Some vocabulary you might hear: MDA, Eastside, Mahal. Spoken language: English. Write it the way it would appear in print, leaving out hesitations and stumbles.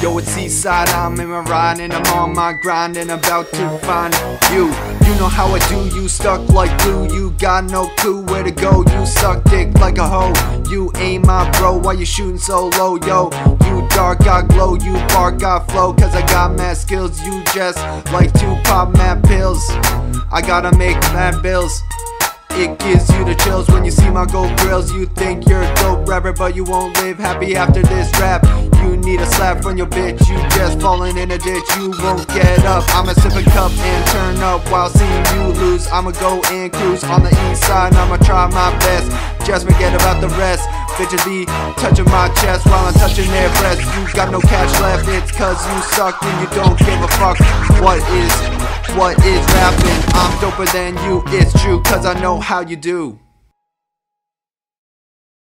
Yo, it's Eastside, I'm in my ride, and I'm on my grind, and about to find you. You know how I do, you stuck like glue, you got no clue where to go. You suck dick like a hoe, you ain't my bro, why you shooting so low, yo? You dark, I glow, you bark, I flow, cause I got mad skills. You just like to pop mad pills, I gotta make mad bills. It gives you the chills when you see my gold grills. You think you're a dope rapper, but you won't live happy after this rap. You need a slap from your bitch, you just falling in a ditch. You won't get up, I'ma sip a cup and turn up while seeing you lose. I'ma go and cruise on the east side, and I'ma try my best. Just forget about the rest. Bitches be touching my chest while I'm touching their breasts. You got no cash left, it's cause you suck and you don't give a fuck. What is rapping? I'm doper than you, it's true, cause I know how you do.